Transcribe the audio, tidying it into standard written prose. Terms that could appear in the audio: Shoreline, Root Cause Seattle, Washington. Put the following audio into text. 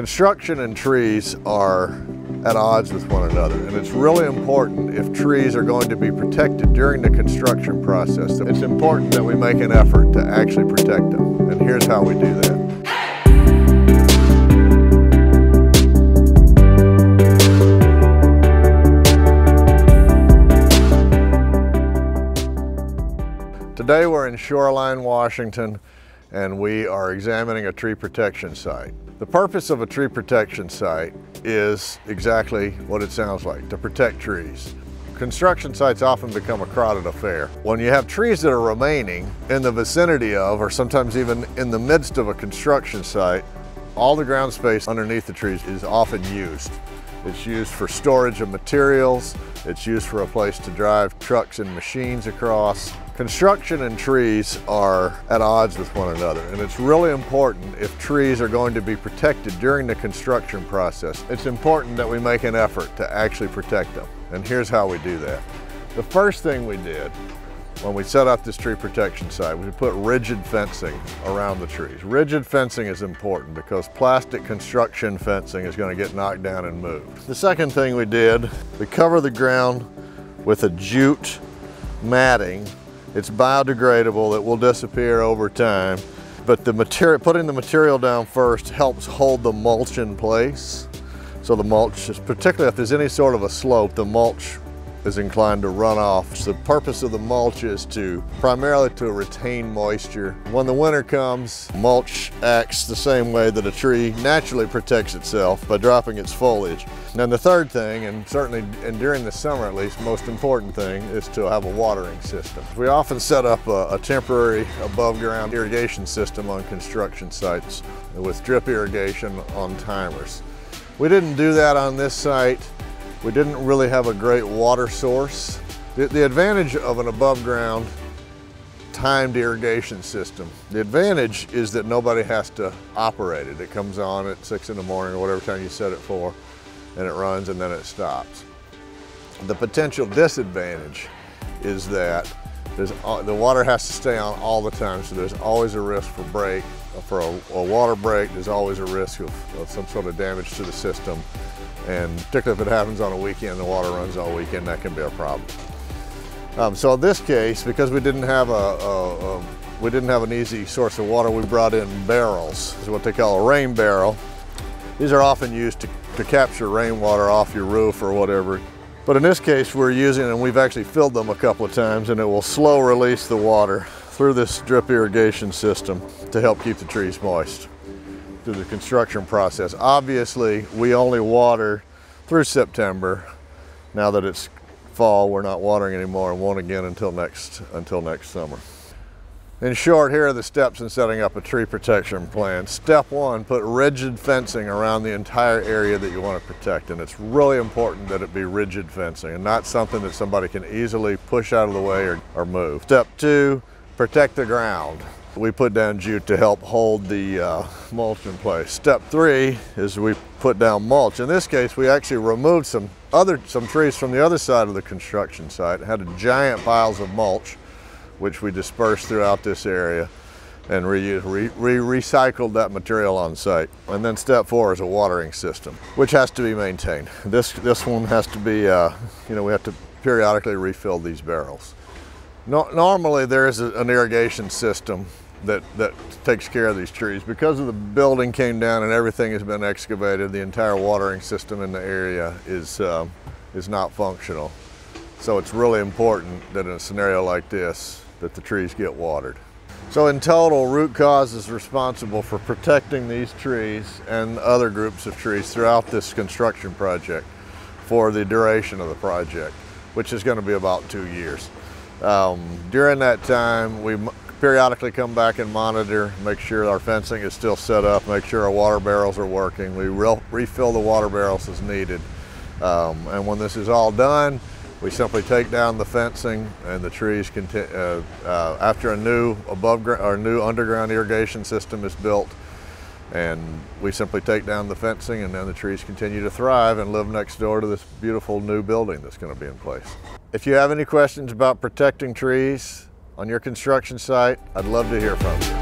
Construction and trees are at odds with one another, and it's really important, if trees are going to be protected during the construction process, that it's important that we make an effort to actually protect them, and here's how we do that. Today we're in Shoreline, Washington, and we are examining a tree protection site. The purpose of a tree protection site is exactly what it sounds like, to protect trees. Construction sites often become a crowded affair. When you have trees that are remaining in the vicinity of, or sometimes even in the midst of a construction site, all the ground space underneath the trees is often used. It's used for storage of materials, it's used for a place to drive trucks and machines across. Construction and trees are at odds with one another, and it's really important, if trees are going to be protected during the construction process, it's important that we make an effort to actually protect them, and here's how we do that. The first thing we did when we set up this tree protection site, we put rigid fencing around the trees. Rigid fencing is important because plastic construction fencing is going to get knocked down and moved. The second thing we did, we cover the ground with a jute matting. It's biodegradable, it will disappear over time, but the material, putting the material down first helps hold the mulch in place. So the mulch, particularly if there's any sort of a slope, the mulch is inclined to run off. So the purpose of the mulch is primarily to retain moisture. When the winter comes, mulch acts the same way that a tree naturally protects itself, by dropping its foliage. And the third thing, and certainly during the summer at least, most important thing, is to have a watering system. We often set up a temporary above-ground irrigation system on construction sites with drip irrigation on timers. We didn't do that on this site. We didn't really have a great water source. The advantage of an above ground timed irrigation system, the advantage is that nobody has to operate it. It comes on at 6 in the morning or whatever time you set it for, and it runs and then it stops. The potential disadvantage is that the water has to stay on all the time, so there's always a risk for a water break. There's always a risk of some sort of damage to the system. And particularly if it happens on a weekend, the water runs all weekend, that can be a problem. So in this case, because we didn't have an easy source of water, we brought in barrels. This is what they call a rain barrel. These are often used to capture rainwater off your roof or whatever. But in this case, we're using, and we've actually filled them a couple of times, and it will slow release the water through this drip irrigation system to help keep the trees moist through the construction process. Obviously, we only water through September. Now that it's fall, we're not watering anymore, and won't again until next summer. In short, here are the steps in setting up a tree protection plan. Step one, put rigid fencing around the entire area that you want to protect, and it's really important that it be rigid fencing and not something that somebody can easily push out of the way or move. Step two, protect the ground. We put down jute to help hold the mulch in place. Step three is we put down mulch. In this case, we actually removed some trees from the other side of the construction site. It had giant piles of mulch, which we dispersed throughout this area and recycled that material on site. And then step four is a watering system, which has to be maintained. This one has to be, we have to periodically refill these barrels. Normally there is an irrigation system that takes care of these trees. Because of the building came down and everything has been excavated, the entire watering system in the area is not functional. So it's really important that in a scenario like this, that the trees get watered. So in total, Root Cause is responsible for protecting these trees and other groups of trees throughout this construction project for the duration of the project, which is going to be about 2 years. During that time, we periodically come back and monitor, make sure our fencing is still set up, make sure our water barrels are working. We refill the water barrels as needed. And when this is all done, we simply take down the fencing, and the trees after a new underground irrigation system is built, and we simply take down the fencing, and then the trees continue to thrive and live next door to this beautiful new building that's going to be in place. If you have any questions about protecting trees on your construction site, I'd love to hear from you.